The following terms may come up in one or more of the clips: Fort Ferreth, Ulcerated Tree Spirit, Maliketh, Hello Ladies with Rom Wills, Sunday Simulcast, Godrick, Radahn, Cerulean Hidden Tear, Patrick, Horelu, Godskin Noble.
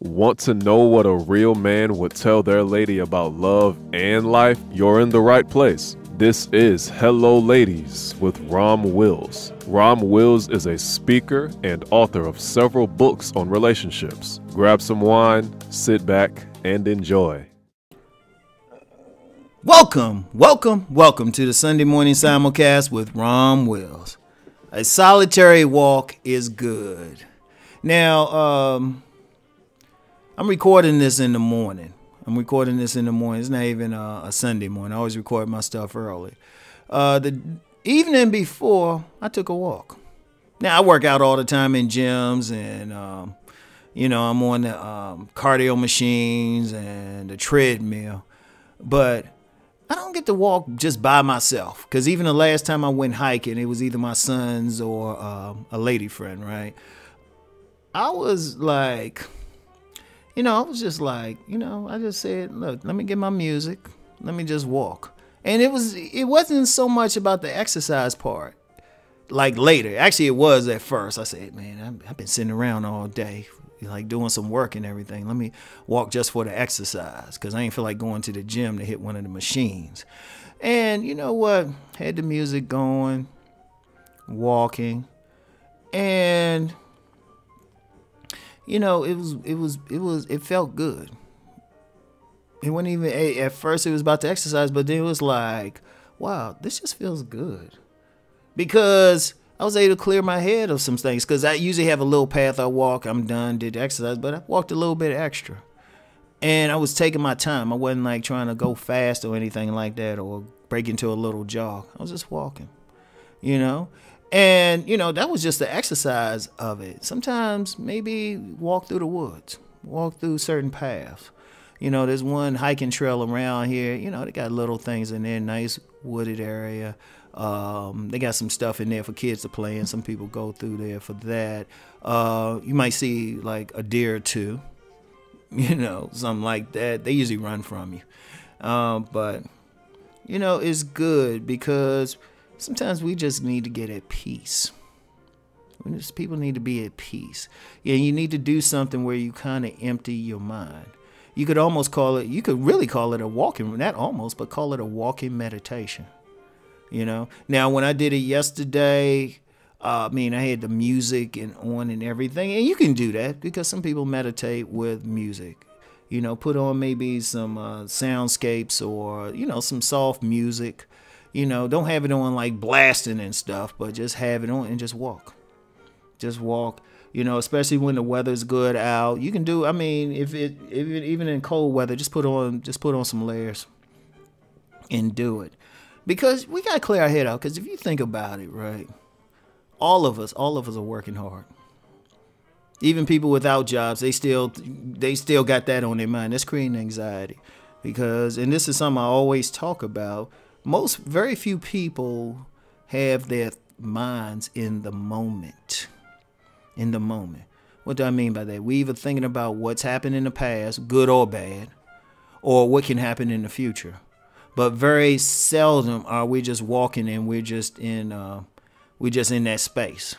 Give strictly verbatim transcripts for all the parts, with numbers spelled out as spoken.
Want to know what a real man would tell their lady about love and life? You're in the right place. This is Hello Ladies with Rom Wills. Rom Wills is a speaker and author of several books on relationships. Grab some wine, sit back, and enjoy. Welcome, welcome, welcome to the Sunday Morning Simulcast with Rom Wills. A solitary walk is good. Now, um... I'm recording this in the morning. I'm recording this in the morning. It's not even a, a Sunday morning. I always record my stuff early. Uh, the evening before, I took a walk. Now, I work out all the time in gyms, and, um, you know, I'm on the um, cardio machines and the treadmill. But I don't get to walk just by myself, because even the last time I went hiking, it was either my sons or uh, a lady friend, right? I was like... You know, I was just like, you know, I just said, look, let me get my music. Let me just walk. And it was, it wasn't so much about the exercise part. Like later. Actually, it was at first. I said, man, I've been sitting around all day, like doing some work and everything. Let me walk just for the exercise, because I ain't feel like going to the gym to hit one of the machines. And you know what? Had the music going, walking, and... You know, it was, it was, it was, it felt good. It wasn't even, at first it was about to exercise, but then it was like, wow, this just feels good. Because I was able to clear my head of some things, because I usually have a little path I walk, I'm done, did the exercise, but I walked a little bit extra. And I was taking my time. I wasn't like trying to go fast or anything like that, or break into a little jog. I was just walking, you know? And, you know, that was just the exercise of it. Sometimes maybe walk through the woods, walk through certain paths. You know, there's one hiking trail around here. You know, they got little things in there, nice wooded area. Um, they got some stuff in there for kids to play in. Some people go through there for that. Uh, you might see like a deer or two, you know, something like that. They usually run from you. Um, but, you know, it's good because... Sometimes we just need to get at peace. We just, people need to be at peace. Yeah, you need to do something where you kind of empty your mind. You could almost call it, you could really call it a walking, not almost, but call it a walking meditation. You know? Now, when I did it yesterday, uh, I mean, I had the music and on and everything. And you can do that because some people meditate with music. You know, put on maybe some uh, soundscapes or, you know, some soft music. You know, don't have it on like blasting and stuff, but just have it on and just walk. Just walk, you know, especially when the weather's good out. You can do, I mean, if it, if it even in cold weather, just put on just put on some layers and do it. Because we got to clear our head out, because if you think about it, right, all of us, all of us are working hard. Even people without jobs, they still, they still got that on their mind. That's creating anxiety. Because, and this is something I always talk about, Most, very few people have their minds in the moment, in the moment. What do I mean by that? We either thinking about what's happened in the past, good or bad, or what can happen in the future. But very seldom are we just walking and we're just in, uh, we're just in that space.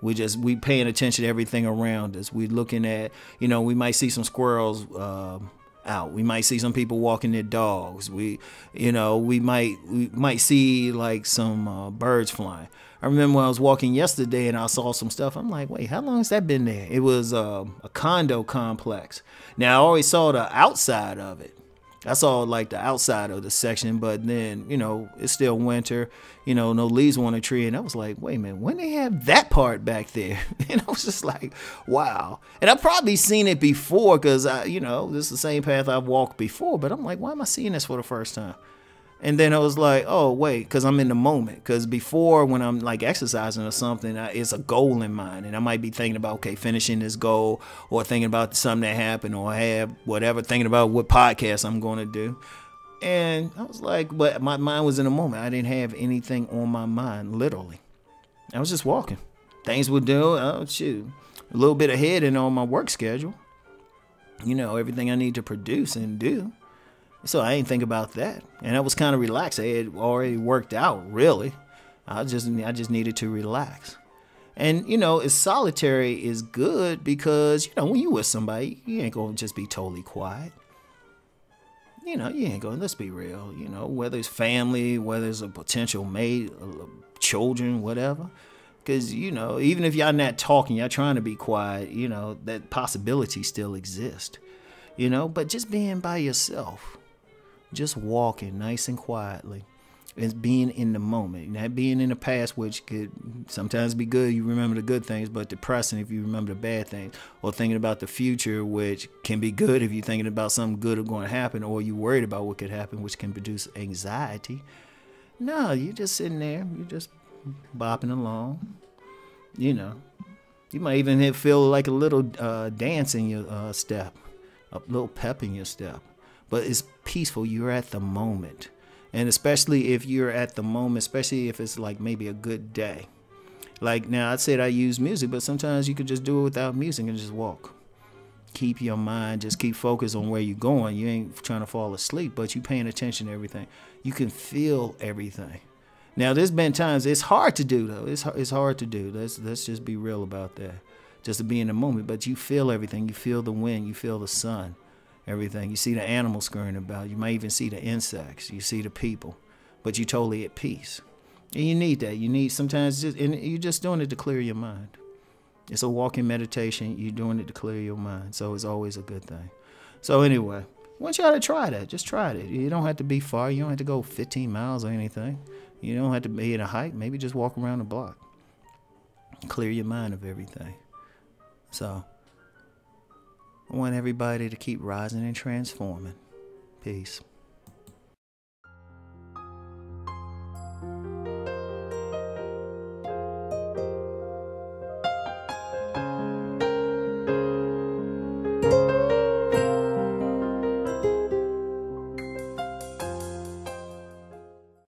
We just, we paying attention to everything around us. We looking at, you know, we might see some squirrels, uh, out. We might see some people walking their dogs. We, you know, we might we might see like some uh, birds flying. I remember when I was walking yesterday and I saw some stuff. I'm like, wait, how long has that been there? It was uh, a condo complex. Now I always saw the outside of it. I saw like the outside of the section, but then, you know, it's still winter, you know, no leaves on a tree. And I was like, wait a minute, when they have that part back there? And I was just like, wow. And I've probably seen it before because, I, you know, this is the same path I've walked before. But I'm like, why am I seeing this for the first time? And then I was like, oh, wait, because I'm in the moment. Because before when I'm like exercising or something, I, it's a goal in mind. And I might be thinking about, okay, finishing this goal or thinking about something that happened or have whatever, thinking about what podcast I'm going to do. And I was like, but my mind was in the moment. I didn't have anything on my mind, literally. I was just walking. Things would do, oh, shoot, a little bit ahead in on my work schedule. You know, everything I need to produce and do. So I didn't think about that. And I was kind of relaxed. I had already worked out, really. I just I just needed to relax. And, you know, it's solitary is good because, you know, when you with somebody, you ain't going to just be totally quiet. You know, you ain't going, let's be real, you know, whether it's family, whether it's a potential mate, children, whatever. Because, you know, even if y'all not talking, y'all trying to be quiet, you know, that possibility still exists. You know, but just being by yourself, just walking nice and quietly, and being in the moment, not being in the past, which could sometimes be good. You remember the good things, but depressing if you remember the bad things, or thinking about the future, which can be good if you're thinking about something good or going to happen, or you're worried about what could happen, which can produce anxiety. No, you're just sitting there, you're just bopping along. You know, you might even feel like a little uh, dance in your uh, step, a little pep in your step, but it's peaceful. You're at the moment. And especially if you're at the moment, especially if it's like maybe a good day. Like now, I said I use music, but sometimes you could just do it without music and just walk. Keep your mind, just keep focused on where you're going. You ain't trying to fall asleep, but you paying attention to everything. You can feel everything. Now, there's been times it's hard to do, though. It's, it's hard to do. Let's, let's just be real about that. Just to be in the moment, but you feel everything. You feel the wind. You feel the sun. Everything. You see the animals scurrying about. You might even see the insects. You see the people, but you're totally at peace. And you need that. You need sometimes just, and you're just doing it to clear your mind. It's a walking meditation. You're doing it to clear your mind. So it's always a good thing. So anyway, I want y'all to try that. Just try it. You don't have to be far. You don't have to go fifteen miles or anything. You don't have to be in a hike. Maybe just walk around the block. Clear your mind of everything. So I want everybody to keep rising and transforming. Peace.